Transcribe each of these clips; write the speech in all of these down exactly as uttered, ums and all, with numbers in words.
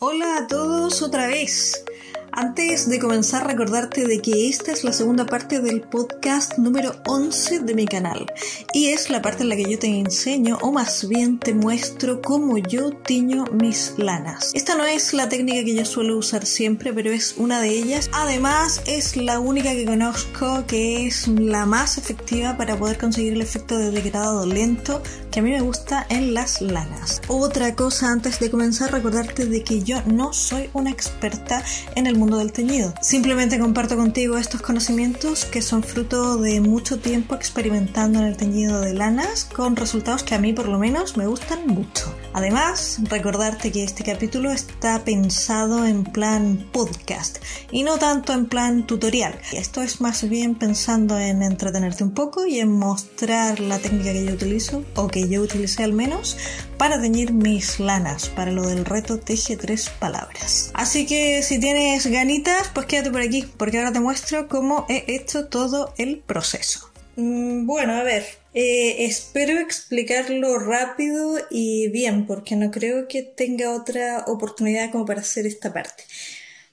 Hola a todos otra vez. Antes de comenzar, recordarte de que esta es la segunda parte del podcast número once de mi canal y es la parte en la que yo te enseño, o más bien te muestro, cómo yo tiño mis lanas. Esta no es la técnica que yo suelo usar siempre, pero es una de ellas. Además, es la única que conozco que es la más efectiva para poder conseguir el efecto de degradado lento que a mí me gusta en las lanas. Otra cosa antes de comenzar, recordarte de que yo no soy una experta en el mundo del teñido. Simplemente comparto contigo estos conocimientos que son fruto de mucho tiempo experimentando en el teñido de lanas, con resultados que a mí por lo menos me gustan mucho. Además, recordarte que este capítulo está pensado en plan podcast y no tanto en plan tutorial. Esto es más bien pensando en entretenerte un poco y en mostrar la técnica que yo utilizo, o que yo utilicé al menos, para teñir mis lanas, para lo del reto Teje Tres Palabras. Así que si tienes ganitas, pues quédate por aquí, porque ahora te muestro cómo he hecho todo el proceso. Bueno, a ver, eh, espero explicarlo rápido y bien, porque no creo que tenga otra oportunidad como para hacer esta parte.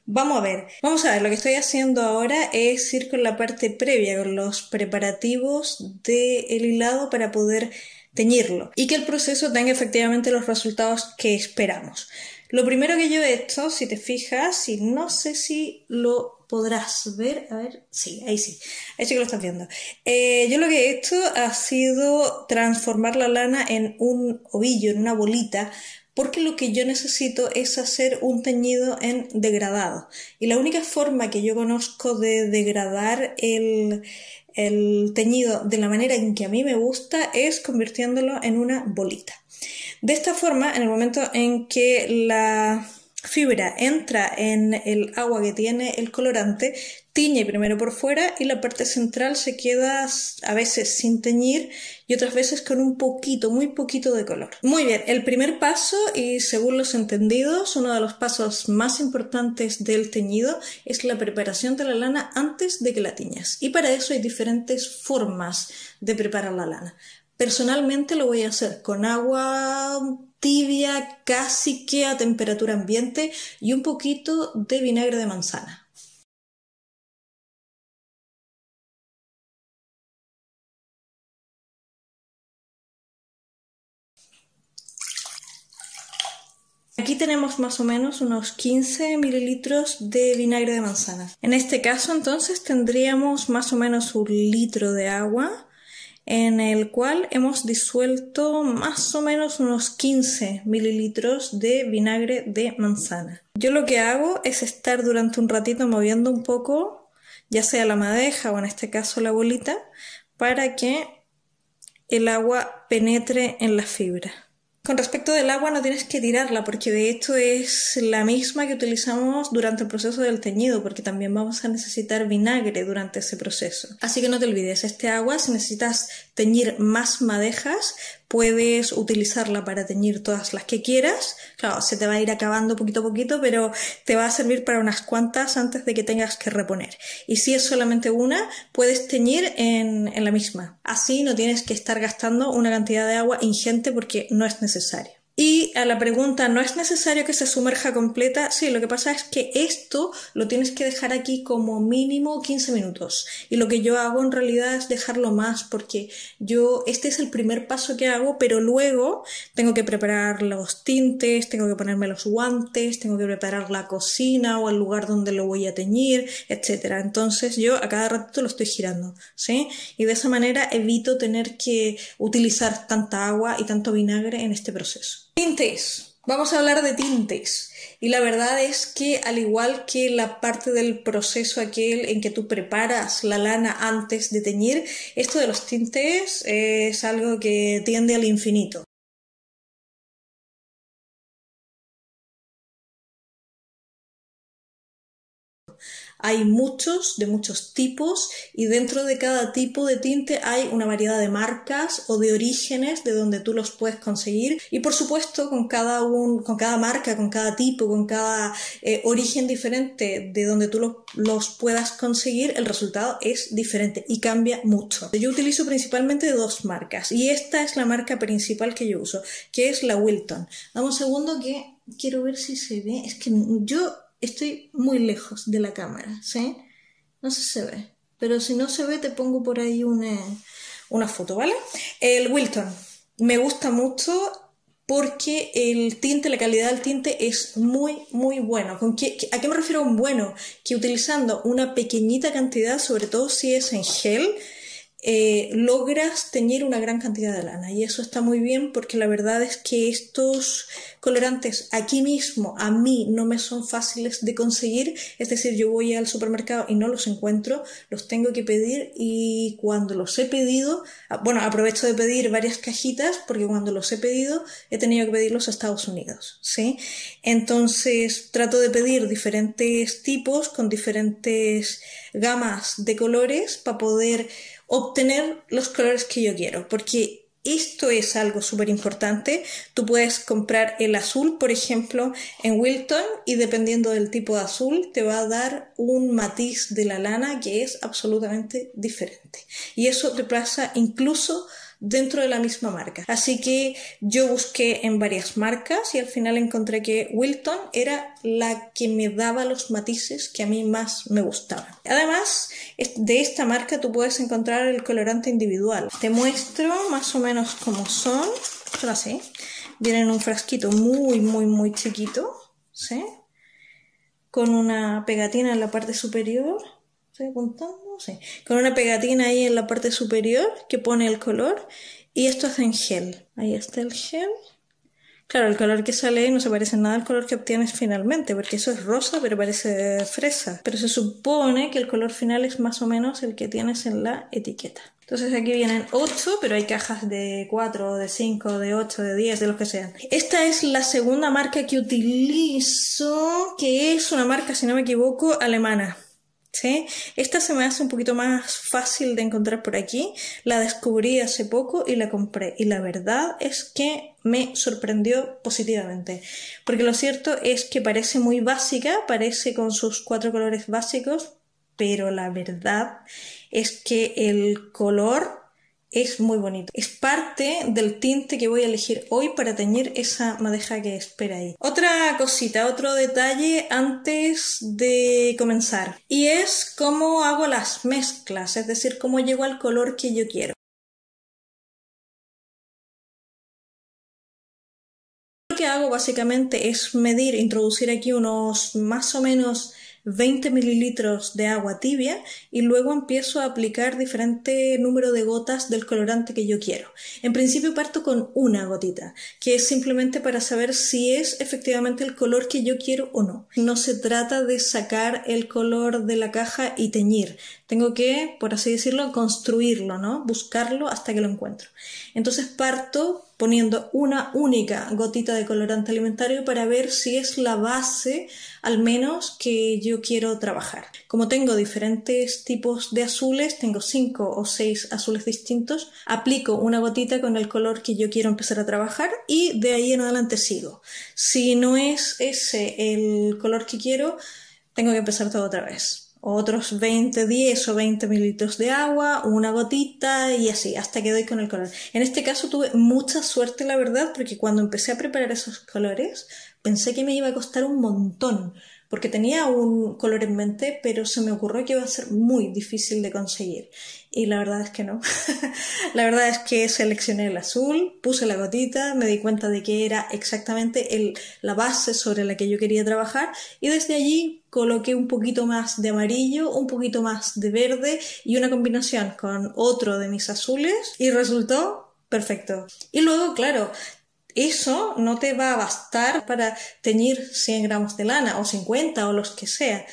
Vamos a ver, vamos a ver, lo que estoy haciendo ahora es ir con la parte previa, con los preparativos del hilado para poder teñirlo y que el proceso tenga efectivamente los resultados que esperamos. Lo primero que yo he hecho, si te fijas, y no sé si lo podrás ver, a ver, sí, ahí sí, ahí sí que lo estás viendo. Eh, yo lo que he hecho ha sido transformar la lana en un ovillo, en una bolita, porque lo que yo necesito es hacer un teñido en degradado. Y la única forma que yo conozco de degradar el, el teñido de la manera en que a mí me gusta es convirtiéndolo en una bolita. De esta forma, en el momento en que la fibra entra en el agua que tiene el colorante, tiñe primero por fuera y la parte central se queda a veces sin teñir y otras veces con un poquito, muy poquito de color. Muy bien, el primer paso, y según los entendidos, uno de los pasos más importantes del teñido es la preparación de la lana antes de que la tiñas. Y para eso hay diferentes formas de preparar la lana. Personalmente lo voy a hacer con agua tibia, casi que a temperatura ambiente, y un poquito de vinagre de manzana. Aquí tenemos más o menos unos quince mililitros de vinagre de manzana. En este caso, entonces, tendríamos más o menos un litro de agua, en el cual hemos disuelto más o menos unos quince mililitros de vinagre de manzana. Yo lo que hago es estar durante un ratito moviendo un poco, ya sea la madeja o en este caso la bolita, para que el agua penetre en la fibra. Con respecto del agua, no tienes que tirarla, porque de hecho es la misma que utilizamos durante el proceso del teñido, porque también vamos a necesitar vinagre durante ese proceso. Así que no te olvides, este agua, si necesitas teñir más madejas, puedes utilizarla para teñir todas las que quieras. Claro, se te va a ir acabando poquito a poquito, pero te va a servir para unas cuantas antes de que tengas que reponer. Y si es solamente una, puedes teñir en, en la misma. Así no tienes que estar gastando una cantidad de agua ingente, porque no es necesario. Necesario. Y a la pregunta, ¿no es necesario que se sumerja completa? Sí, lo que pasa es que esto lo tienes que dejar aquí como mínimo quince minutos. Y lo que yo hago en realidad es dejarlo más, porque yo, este es el primer paso que hago, pero luego tengo que preparar los tintes, tengo que ponerme los guantes, tengo que preparar la cocina o el lugar donde lo voy a teñir, etcétera. Entonces yo a cada ratito lo estoy girando, ¿sí? Y de esa manera evito tener que utilizar tanta agua y tanto vinagre en este proceso. Tintes. Vamos a hablar de tintes. Y la verdad es que, al igual que la parte del proceso aquel en que tú preparas la lana antes de teñir, esto de los tintes es algo que tiende al infinito. Hay muchos, de muchos tipos, y dentro de cada tipo de tinte hay una variedad de marcas o de orígenes de donde tú los puedes conseguir. Y por supuesto, con cada, un, con cada marca, con cada tipo, con cada eh, origen diferente de donde tú lo, los puedas conseguir, el resultado es diferente y cambia mucho. Yo utilizo principalmente dos marcas, y esta es la marca principal que yo uso, que es la Wilton. Dame un segundo que Quiero ver si se ve. Es que yo estoy muy lejos de la cámara, ¿sí? No sé si se ve. Pero si no se ve, te pongo por ahí una, una foto, ¿vale? El Wilton me gusta mucho porque el tinte, la calidad del tinte es muy, muy bueno. ¿Con qué, ¿A qué me refiero con bueno? Que utilizando una pequeñita cantidad, sobre todo si es en gel, eh, logras teñir una gran cantidad de lana. Y eso está muy bien porque la verdad es que estos colorantes aquí mismo a mí no me son fáciles de conseguir. Es decir, yo voy al supermercado y no los encuentro, los tengo que pedir y cuando los he pedido, bueno, aprovecho de pedir varias cajitas porque cuando los he pedido he tenido que pedirlos a Estados Unidos, ¿sí? Entonces trato de pedir diferentes tipos con diferentes gamas de colores para poder obtener los colores que yo quiero, porque esto es algo súper importante. Tú puedes comprar el azul, por ejemplo, en Wilton y dependiendo del tipo de azul te va a dar un matiz de la lana que es absolutamente diferente. Y eso te pasa incluso dentro de la misma marca. Así que yo busqué en varias marcas y al final encontré que Wilton era la que me daba los matices que a mí más me gustaban. Además, de esta marca tú puedes encontrar el colorante individual. Te muestro más o menos cómo son. Son así. Vienen en un frasquito muy, muy, muy chiquito, ¿sí? Con una pegatina en la parte superior. ¿Estoy apuntando? Sí. Con una pegatina ahí en la parte superior que pone el color y esto es en gel. Ahí está el gel. Claro, el color que sale ahí no se parece nada al color que obtienes finalmente, porque eso es rosa pero parece fresa. Pero se supone que el color final es más o menos el que tienes en la etiqueta. Entonces aquí vienen ocho, pero hay cajas de cuatro, de cinco, de ocho, de diez, de los que sean. Esta es la segunda marca que utilizo, que es una marca, si no me equivoco, alemana. ¿Sí? Esta se me hace un poquito más fácil de encontrar por aquí, la descubrí hace poco y la compré y la verdad es que me sorprendió positivamente porque lo cierto es que parece muy básica, parece con sus cuatro colores básicos, pero la verdad es que el color es muy bonito. Es parte del tinte que voy a elegir hoy para teñir esa madeja que espera ahí. Otra cosita, otro detalle antes de comenzar. Y es cómo hago las mezclas, es decir, cómo llego al color que yo quiero. Lo que hago básicamente es medir, introducir aquí unos más o menos veinte mililitros de agua tibia y luego empiezo a aplicar diferente número de gotas del colorante que yo quiero. En principio parto con una gotita, que es simplemente para saber si es efectivamente el color que yo quiero o no. No se trata de sacar el color de la caja y teñir. Tengo que, por así decirlo, construirlo, ¿no? Buscarlo hasta que lo encuentro. Entonces parto poniendo una única gotita de colorante alimentario para ver si es la base al menos que yo quiero trabajar. Como tengo diferentes tipos de azules, tengo cinco o seis azules distintos, aplico una gotita con el color que yo quiero empezar a trabajar y de ahí en adelante sigo. Si no es ese el color que quiero, tengo que empezar todo otra vez. Otros veinte, diez o veinte mililitros de agua, una gotita y así, hasta que doy con el color. En este caso tuve mucha suerte, la verdad, porque cuando empecé a preparar esos colores, pensé que me iba a costar un montón, porque tenía un color en mente, pero se me ocurrió que iba a ser muy difícil de conseguir. Y la verdad es que no. La verdad es que seleccioné el azul, puse la gotita, me di cuenta de que era exactamente el, la base sobre la que yo quería trabajar y desde allí coloqué un poquito más de amarillo, un poquito más de verde y una combinación con otro de mis azules y resultó perfecto. Y luego, claro, eso no te va a bastar para teñir cien gramos de lana o cincuenta o los que sea.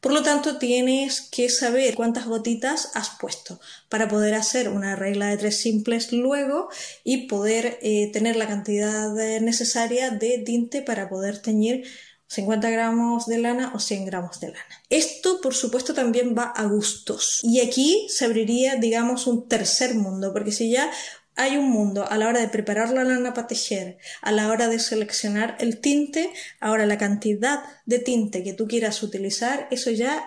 Por lo tanto, tienes que saber cuántas gotitas has puesto para poder hacer una regla de tres simples luego y poder eh, tener la cantidad necesaria de tinte para poder teñir cincuenta gramos de lana o cien gramos de lana. Esto, por supuesto, también va a gustos. Y aquí se abriría, digamos, un tercer mundo, porque si ya hay un mundo a la hora de preparar la lana para tejer, a la hora de seleccionar el tinte, ahora la cantidad de tinte que tú quieras utilizar, eso ya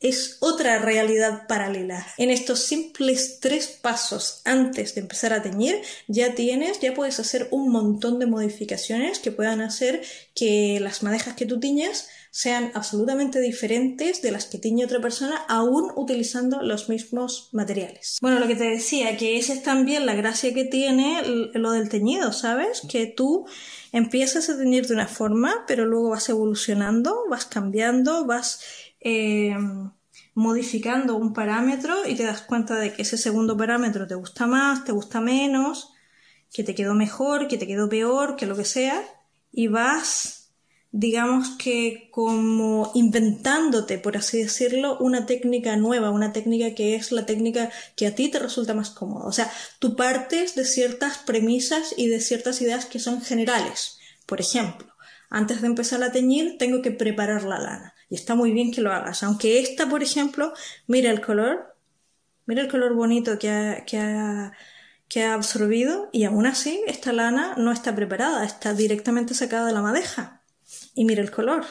es otra realidad paralela. En estos simples tres pasos antes de empezar a teñir ya tienes, ya puedes hacer un montón de modificaciones que puedan hacer que las madejas que tú tiñes sean absolutamente diferentes de las que tiñe otra persona, aún utilizando los mismos materiales. Bueno, lo que te decía, que esa es también la gracia que tiene lo del teñido, ¿sabes? Que tú empiezas a teñir de una forma, pero luego vas evolucionando, vas cambiando, vas eh, modificando un parámetro y te das cuenta de que ese segundo parámetro te gusta más, te gusta menos, que te quedó mejor, que te quedó peor, que lo que sea, y vas, digamos que como inventándote, por así decirlo, una técnica nueva, una técnica que es la técnica que a ti te resulta más cómoda. O sea, tú partes de ciertas premisas y de ciertas ideas que son generales. Por ejemplo, antes de empezar a teñir tengo que preparar la lana. Y está muy bien que lo hagas. Aunque esta, por ejemplo, mira el color, mira el color bonito que ha... Que ha que ha absorbido, y aún así esta lana no está preparada, está directamente sacada de la madeja. Y mira el color.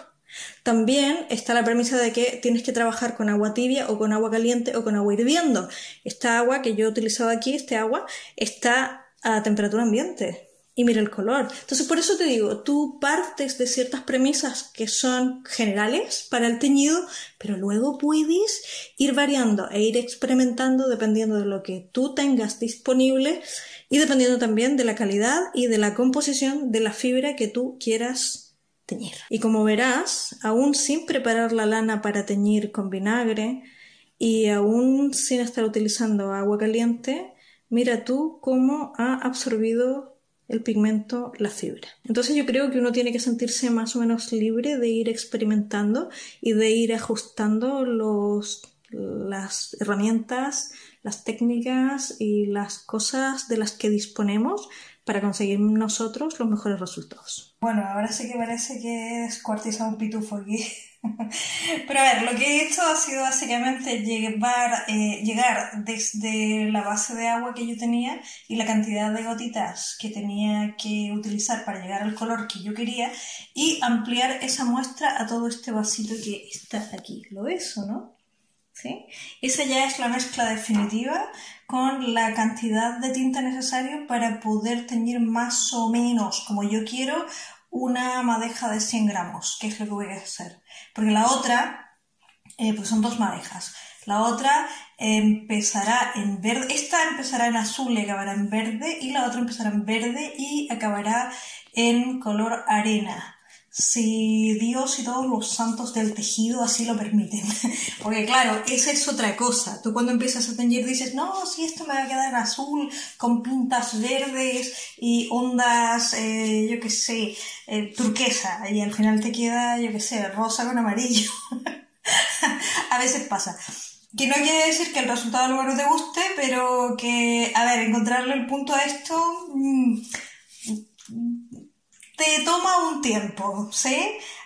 También está la premisa de que tienes que trabajar con agua tibia o con agua caliente o con agua hirviendo. Esta agua que yo he utilizado aquí, este agua, está a temperatura ambiente. Y mira el color. Entonces, por eso te digo, tú partes de ciertas premisas que son generales para el teñido, pero luego puedes ir variando e ir experimentando dependiendo de lo que tú tengas disponible y dependiendo también de la calidad y de la composición de la fibra que tú quieras teñir. Y como verás, aún sin preparar la lana para teñir con vinagre y aún sin estar utilizando agua caliente, mira tú cómo ha absorbido el pigmento la fibra. Entonces yo creo que uno tiene que sentirse más o menos libre de ir experimentando y de ir ajustando los, las herramientas, las técnicas y las cosas de las que disponemos para conseguir nosotros los mejores resultados. Bueno, ahora sí que parece que he descuartizado un pitufo aquí. Pero a ver, lo que he hecho ha sido básicamente llevar, eh, llegar desde la base de agua que yo tenía y la cantidad de gotitas que tenía que utilizar para llegar al color que yo quería y ampliar esa muestra a todo este vasito que está aquí. ¿Lo ves o no? ¿Sí? Esa ya es la mezcla definitiva con la cantidad de tinta necesaria para poder teñir más o menos, como yo quiero, una madeja de cien gramos, que es lo que voy a hacer. Porque la otra, eh, pues son dos madejas. La otra empezará en verde, esta empezará en azul y acabará en verde, y la otra empezará en verde y acabará en color arena. Si Dios y todos los santos del tejido así lo permiten. Porque claro, esa es otra cosa. Tú cuando empiezas a teñir dices, no, si esto me va a quedar azul, con pintas verdes y ondas, eh, yo qué sé, eh, turquesa. Y al final te queda, yo qué sé, rosa con amarillo. A veces pasa. Que no quiere decir que el resultado luego no te guste, pero que, a ver, encontrarle el punto a esto... Mmm, te toma un tiempo, ¿sí?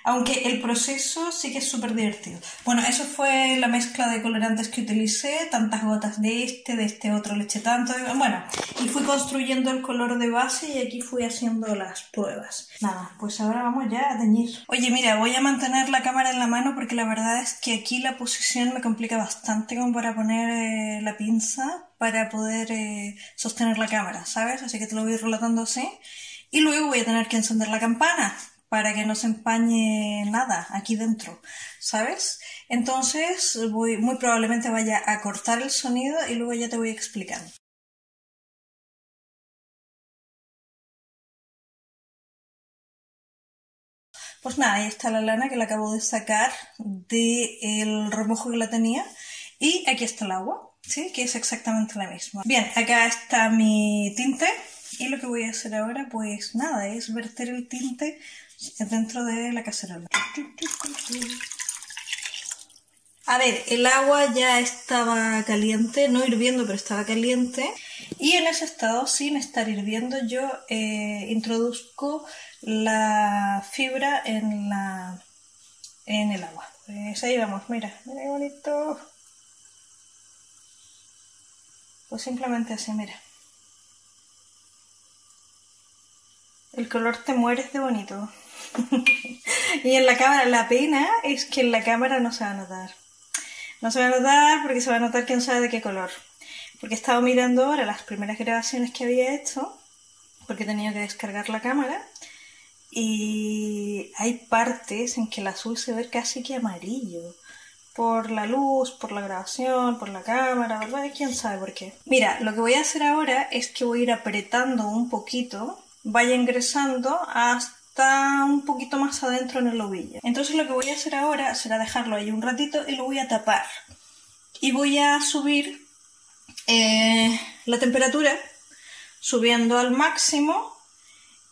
Aunque el proceso sí que es súper divertido. Bueno, eso fue la mezcla de colorantes que utilicé, tantas gotas de este, de este otro, le eché tanto, de... bueno, y fui construyendo el color de base y aquí fui haciendo las pruebas. Nada, pues ahora vamos ya a teñir. Oye, mira, voy a mantener la cámara en la mano porque la verdad es que aquí la posición me complica bastante como para poner eh, la pinza para poder eh, sostener la cámara, ¿sabes? Así que te lo voy relatando así. Y luego voy a tener que encender la campana para que no se empañe nada aquí dentro, ¿sabes? Entonces voy, muy probablemente vaya a cortar el sonido y luego ya te voy explicando. Pues nada, ahí está la lana que la acabo de sacar del remojo que la tenía. Y aquí está el agua, ¿sí? Que es exactamente la misma. Bien, acá está mi tinte. Y lo que voy a hacer ahora, pues nada, es verter el tinte dentro de la cacerola. A ver, el agua ya estaba caliente, no hirviendo, pero estaba caliente. Y en ese estado, sin estar hirviendo, yo eh, introduzco la fibra en, la, en el agua. Pues ahí vamos, mira, mira qué bonito. Pues simplemente así, mira. El color te mueres de bonito. Y en la cámara, la pena es que en la cámara no se va a notar. No se va a notar porque se va a notar quién sabe de qué color. Porque he estado mirando ahora las primeras grabaciones que había hecho, porque he tenido que descargar la cámara, y hay partes en que el azul se ve casi que amarillo. Por la luz, por la grabación, por la cámara, ¿verdad? ¿Quién sabe por qué? Mira, lo que voy a hacer ahora es que voy a ir apretando un poquito, vaya ingresando hasta un poquito más adentro en el ovillo. Entonces lo que voy a hacer ahora será dejarlo ahí un ratito y lo voy a tapar. Y voy a subir eh, la temperatura, subiendo al máximo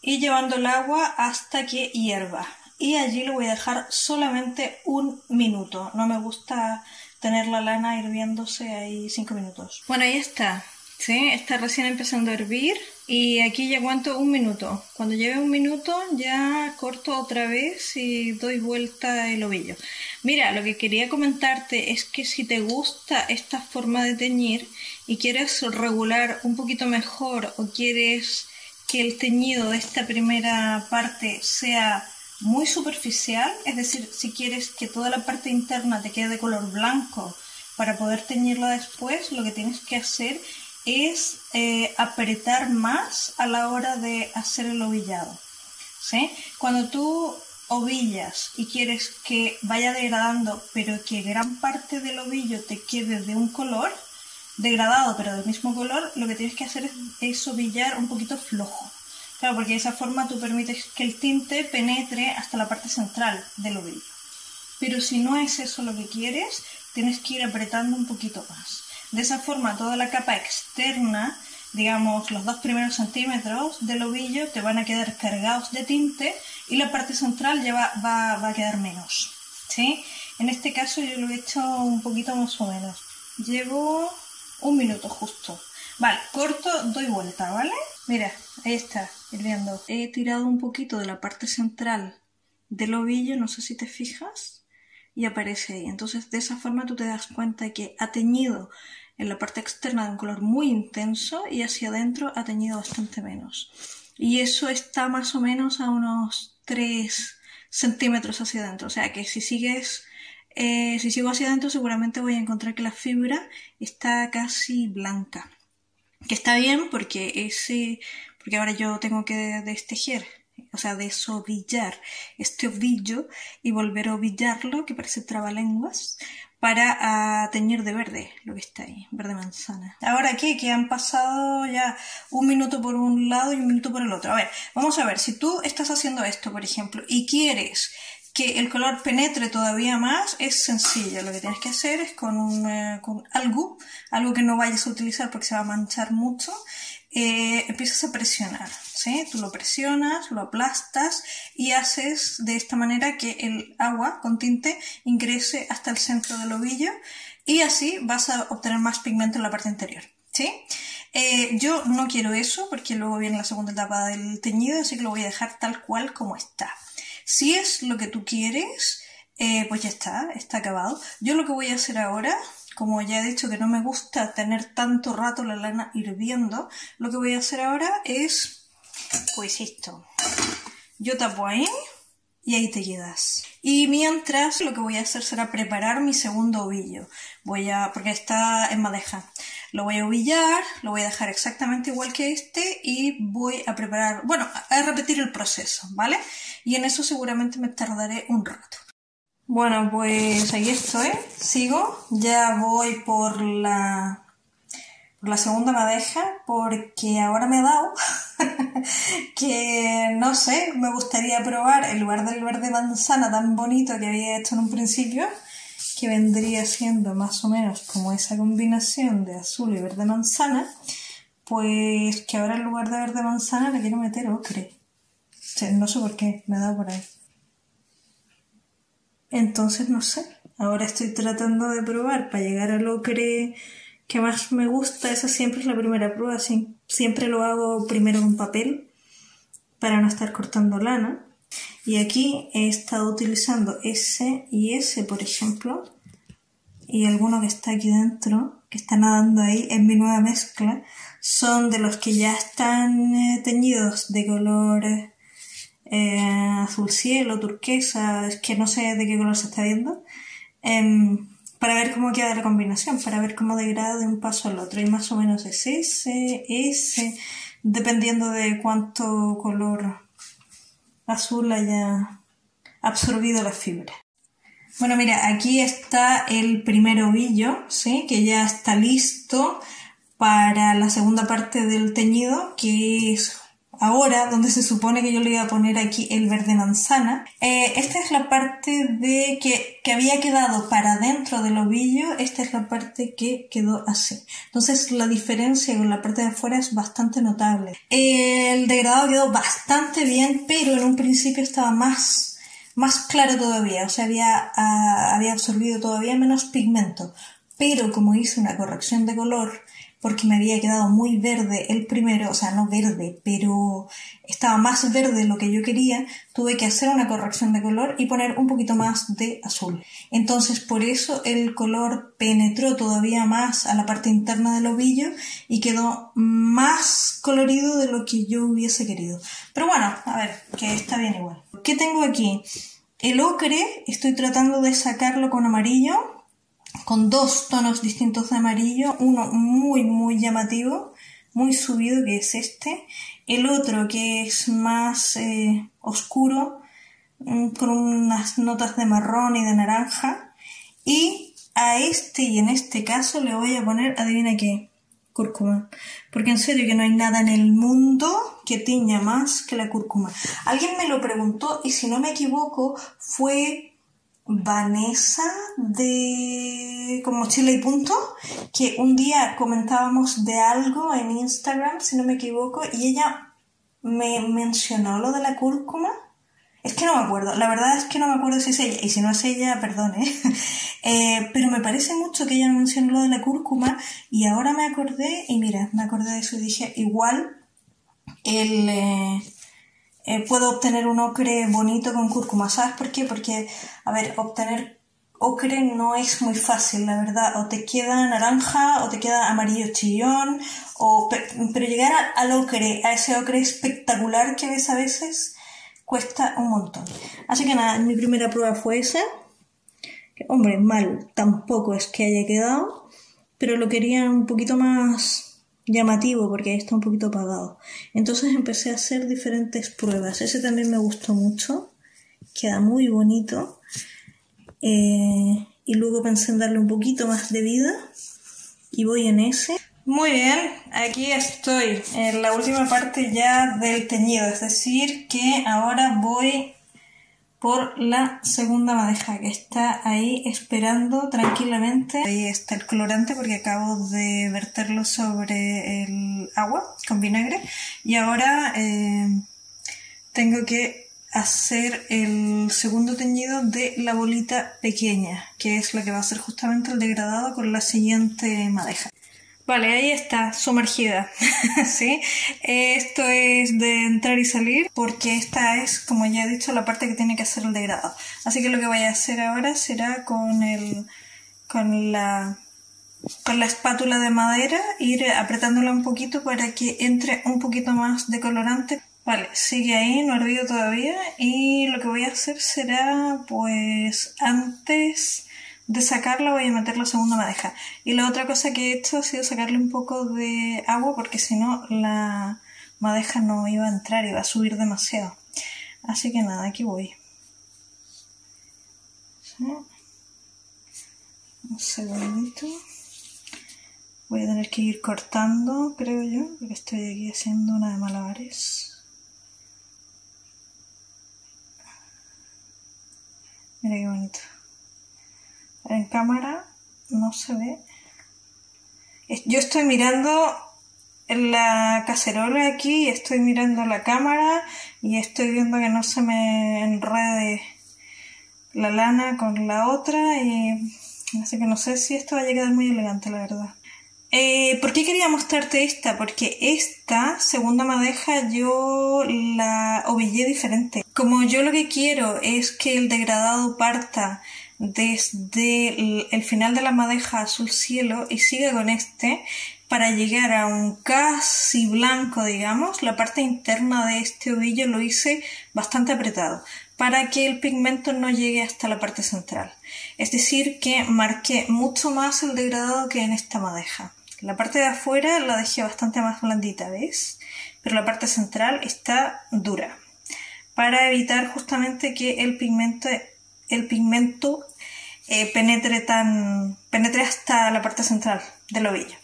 y llevando el agua hasta que hierva. Y allí lo voy a dejar solamente un minuto. No me gusta tener la lana hirviéndose ahí cinco minutos. Bueno, ahí está. ¿Sí? Está recién empezando a hervir. Y aquí ya aguanto un minuto. Cuando lleve un minuto ya corto otra vez y doy vuelta el ovillo. Mira, lo que quería comentarte es que si te gusta esta forma de teñir y quieres regular un poquito mejor o quieres que el teñido de esta primera parte sea muy superficial, es decir, si quieres que toda la parte interna te quede de color blanco para poder teñirla después, lo que tienes que hacer es eh, apretar más a la hora de hacer el ovillado, ¿sí? Cuando tú ovillas y quieres que vaya degradando, pero que gran parte del ovillo te quede de un color, degradado pero del mismo color, lo que tienes que hacer es, es ovillar un poquito flojo. Claro, porque de esa forma tú permites que el tinte penetre hasta la parte central del ovillo. Pero si no es eso lo que quieres, tienes que ir apretando un poquito más. De esa forma toda la capa externa, digamos los dos primeros centímetros del ovillo, te van a quedar cargados de tinte y la parte central ya va, va, va a quedar menos, ¿sí? En este caso yo lo he hecho un poquito más o menos. Llevo un minuto justo. Vale, corto, doy vuelta, ¿vale? Mira, ahí está, hirviendo. He tirado un poquito de la parte central del ovillo, no sé si te fijas, y aparece ahí. Entonces, de esa forma tú te das cuenta que ha teñido en la parte externa de un color muy intenso y hacia adentro ha teñido bastante menos. Y eso está más o menos a unos tres centímetros hacia adentro. O sea que si sigues... Eh, si sigo hacia adentro seguramente voy a encontrar que la fibra está casi blanca. Que está bien porque ese, porque ahora yo tengo que destejer, o sea, desovillar este ovillo y volver a ovillarlo, que parece trabalenguas, para a, teñir de verde lo que está ahí, verde manzana. Ahora qué, que han pasado ya un minuto por un lado y un minuto por el otro. A ver, vamos a ver, si tú estás haciendo esto, por ejemplo, y quieres que el color penetre todavía más, es sencillo. Lo que tienes que hacer es con, un, eh, con algo, algo que no vayas a utilizar porque se va a manchar mucho, eh, empiezas a presionar, ¿sí? Tú lo presionas, lo aplastas y haces de esta manera que el agua con tinte ingrese hasta el centro del ovillo y así vas a obtener más pigmento en la parte interior, ¿sí? Eh, yo no quiero eso porque luego viene la segunda etapa del teñido, así que lo voy a dejar tal cual como está. Si es lo que tú quieres, eh, pues ya está, está acabado. Yo lo que voy a hacer ahora, como ya he dicho que no me gusta tener tanto rato la lana hirviendo, lo que voy a hacer ahora es, pues esto. Yo tapo ahí y ahí te quedas. Y mientras, lo que voy a hacer será preparar mi segundo ovillo. Voy a, porque está en madeja. Lo voy a ovillar, lo voy a dejar exactamente igual que este y voy a preparar, bueno, a repetir el proceso, ¿vale? Y en eso seguramente me tardaré un rato. Bueno, pues ahí estoy, sigo, ya voy por la, por la segunda madeja porque ahora me he dado que, no sé, me gustaría probar en lugar del verde manzana tan bonito que había hecho en un principio, que vendría siendo más o menos como esa combinación de azul y verde manzana, pues que ahora en lugar de verde manzana le quiero meter ocre. O sea, no sé por qué, me ha dado por ahí. Entonces no sé, ahora estoy tratando de probar para llegar al ocre que más me gusta. Esa siempre es la primera prueba, siempre lo hago primero en un papel para no estar cortando lana. Y aquí he estado utilizando ese y ese, por ejemplo, y alguno que está aquí dentro, que está nadando ahí en mi nueva mezcla, son de los que ya están eh, teñidos de color eh, azul cielo, turquesa, es que no sé de qué color se está viendo, eh, para ver cómo queda la combinación, para ver cómo degrada de un paso al otro. Y más o menos es ese, ese, dependiendo de cuánto color azul haya absorbido la fibra. Bueno, mira, aquí está el primer ovillo, ¿sí? Que ya está listo para la segunda parte del teñido, que es ahora donde se supone que yo le iba a poner aquí el verde manzana. Eh, esta es la parte de que, que había quedado para dentro del ovillo, esta es la parte que quedó así. Entonces la diferencia con la parte de afuera es bastante notable. El degradado quedó bastante bien, pero en un principio estaba más... más claro todavía, o sea, había, uh, había absorbido todavía menos pigmento, pero como hice una corrección de color, porque me había quedado muy verde el primero, o sea, no verde, pero estaba más verde lo que yo quería, tuve que hacer una corrección de color y poner un poquito más de azul. Entonces, por eso el color penetró todavía más a la parte interna del ovillo y quedó más colorido de lo que yo hubiese querido. Pero bueno, a ver, que está bien igual. ¿Qué tengo aquí? El ocre, estoy tratando de sacarlo con amarillo, con dos tonos distintos de amarillo, uno muy muy llamativo, muy subido, que es este, el otro que es más eh, oscuro, con unas notas de marrón y de naranja, y a este, y en este caso le voy a poner, adivina qué, cúrcuma, porque en serio que no hay nada en el mundo que tiña más que la cúrcuma. Alguien me lo preguntó y si no me equivoco fue Vanessa de Con Mochila y Punto, que un día comentábamos de algo en Instagram, si no me equivoco, y ella me mencionó lo de la cúrcuma. Es que no me acuerdo, la verdad es que no me acuerdo si es ella, y si no es ella, perdón, ¿eh? eh, pero me parece mucho que ella mencionó lo de la cúrcuma y ahora me acordé, y mira, me acordé de eso y dije, igual... El, eh, eh, puedo obtener un ocre bonito con cúrcuma, ¿sabes por qué? Porque, a ver, obtener ocre no es muy fácil, la verdad, o te queda naranja o te queda amarillo chillón, o, pero llegar a, al ocre, a ese ocre espectacular que ves a veces, cuesta un montón. Así que nada, mi primera prueba fue esa, que, hombre, mal tampoco es que haya quedado, pero lo quería un poquito más... llamativo, porque ahí está un poquito apagado. Entonces empecé a hacer diferentes pruebas. Ese también me gustó mucho, queda muy bonito, eh, y luego pensé en darle un poquito más de vida y voy en ese. Muy bien, aquí estoy en la última parte ya del teñido, es decir que ahora voy por la segunda madeja que está ahí esperando tranquilamente. Ahí está el colorante porque acabo de verterlo sobre el agua con vinagre y ahora eh, tengo que hacer el segundo teñido de la bolita pequeña, que es la que va a ser justamente el degradado con la siguiente madeja. Vale, ahí está, sumergida, ¿sí? Esto es de entrar y salir, porque esta es, como ya he dicho, la parte que tiene que hacer el degradado. Así que lo que voy a hacer ahora será con, el, con, la, con la espátula de madera, ir apretándola un poquito para que entre un poquito más de colorante. Vale, sigue ahí, no ha hervido todavía, y lo que voy a hacer será, pues, antes... de sacarla voy a meter la segunda madeja. Y la otra cosa que he hecho ha sido sacarle un poco de agua, porque si no la madeja no iba a entrar, iba a subir demasiado. Así que nada, aquí voy. ¿Sí? Un segundito. Voy a tener que ir cortando, creo yo, porque estoy aquí haciendo una de malabares. Mira qué bonito. En cámara no se ve. Yo estoy mirando la cacerola aquí, estoy mirando la cámara y estoy viendo que no se me enrede la lana con la otra. Y... así que no sé si esto va a quedar muy elegante, la verdad. Eh, ¿Por qué quería mostrarte esta? Porque esta segunda madeja yo la ovillé diferente. Como yo lo que quiero es que el degradado parta desde el final de la madeja azul cielo y sigue con este para llegar a un casi blanco, digamos, la parte interna de este ovillo lo hice bastante apretado. para que el pigmento no llegue hasta la parte central. Es decir, que marqué mucho más el degradado que en esta madeja. La parte de afuera la dejé bastante más blandita, ¿ves? Pero la parte central está dura, para evitar justamente que el pigmento, el pigmento eh, penetre, tan, penetre hasta la parte central de la hebilla.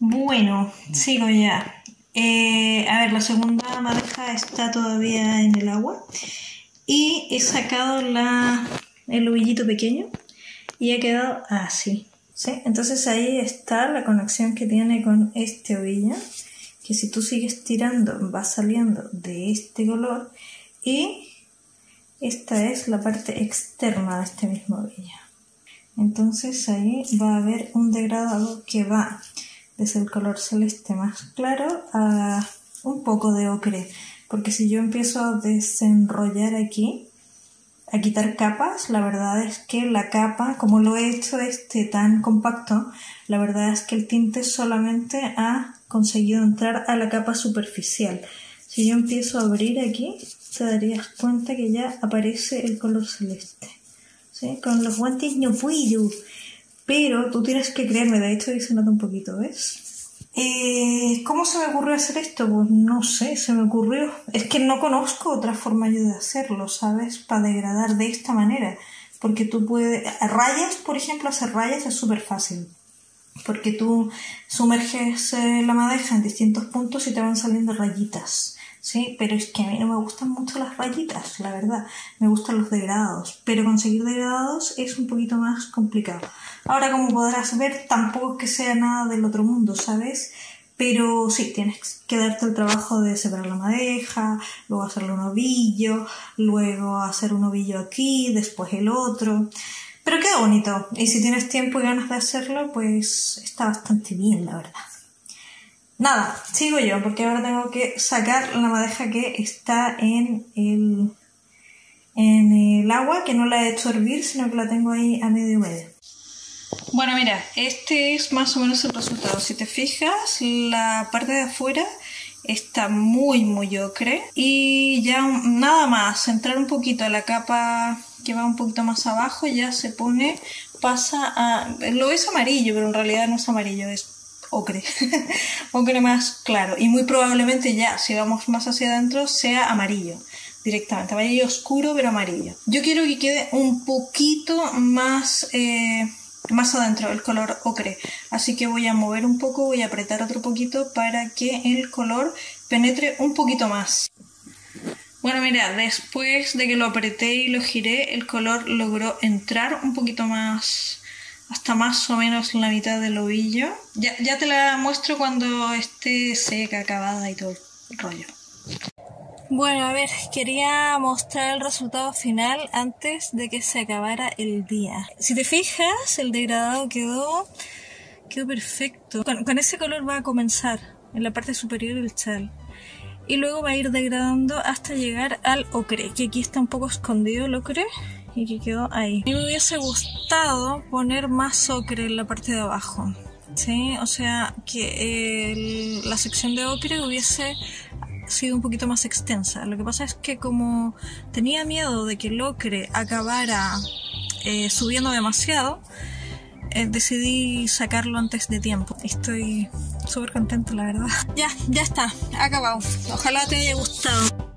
Bueno, sigo ya. Eh, a ver, la segunda madeja está todavía en el agua y he sacado la, el ovillito pequeño y ha quedado así, ¿sí? Entonces ahí está la conexión que tiene con este ovilla, que si tú sigues tirando va saliendo de este color, y esta es la parte externa de este mismo ovilla. Entonces ahí va a haber un degradado que va desde el color celeste más claro a un poco de ocre, porque si yo empiezo a desenrollar aquí, a quitar capas, la verdad es que la capa, como lo he hecho este tan compacto, la verdad es que el tinte solamente ha conseguido entrar a la capa superficial. Si yo empiezo a abrir aquí, te darías cuenta que ya aparece el color celeste, ¿sí? Con los guantes no puedo. Pero tú tienes que creerme, de hecho se nota un poquito, ¿ves? Eh, ¿Cómo se me ocurrió hacer esto? Pues no sé, se me ocurrió. Es que no conozco otra forma yo de hacerlo, ¿sabes? Para degradar de esta manera. Porque tú puedes... Rayas, por ejemplo, hacer rayas es súper fácil. Porque tú sumerges la madeja en distintos puntos y te van saliendo rayitas, ¿sí? Pero es que a mí no me gustan mucho las rayitas, la verdad. Me gustan los degradados, pero conseguir degradados es un poquito más complicado. Ahora, como podrás ver, tampoco es que sea nada del otro mundo, ¿sabes? Pero sí, tienes que darte el trabajo de separar la madeja, luego hacerle un ovillo, luego hacer un ovillo aquí, después el otro... Pero queda bonito, y si tienes tiempo y ganas de hacerlo, pues está bastante bien, la verdad. Nada, sigo yo, porque ahora tengo que sacar la madeja que está en el, en el agua, que no la he hecho hervir, sino que la tengo ahí a medio medio. Bueno, mira, este es más o menos el resultado. Si te fijas, la parte de afuera está muy, muy ocre. Y ya nada más, entrar un poquito a la capa... que va un poquito más abajo, ya se pone, pasa a... Lo es amarillo, pero en realidad no es amarillo, es ocre. Ocre más claro. Y muy probablemente ya, si vamos más hacia adentro, sea amarillo directamente. Amarillo oscuro, pero amarillo. Yo quiero que quede un poquito más, eh, más adentro el color ocre. Así que voy a mover un poco, voy a apretar otro poquito para que el color penetre un poquito más. Bueno, mira, después de que lo apreté y lo giré, el color logró entrar un poquito más, hasta más o menos la mitad del ovillo. Ya, ya te la muestro cuando esté seca, acabada y todo el rollo. Bueno, a ver, quería mostrar el resultado final antes de que se acabara el día. Si te fijas, el degradado quedó, quedó perfecto. Con, con ese color va a comenzar en la parte superior del chal. Y luego va a ir degradando hasta llegar al ocre, que aquí está un poco escondido el ocre y que quedó ahí. Me hubiese gustado poner más ocre en la parte de abajo, ¿sí? O sea, que el, la sección de ocre hubiese sido un poquito más extensa. Lo que pasa es que como tenía miedo de que el ocre acabara eh, subiendo demasiado, Eh, decidí sacarlo antes de tiempo. Estoy súper contenta, la verdad. Ya, ya está, acabado. Ojalá te haya gustado.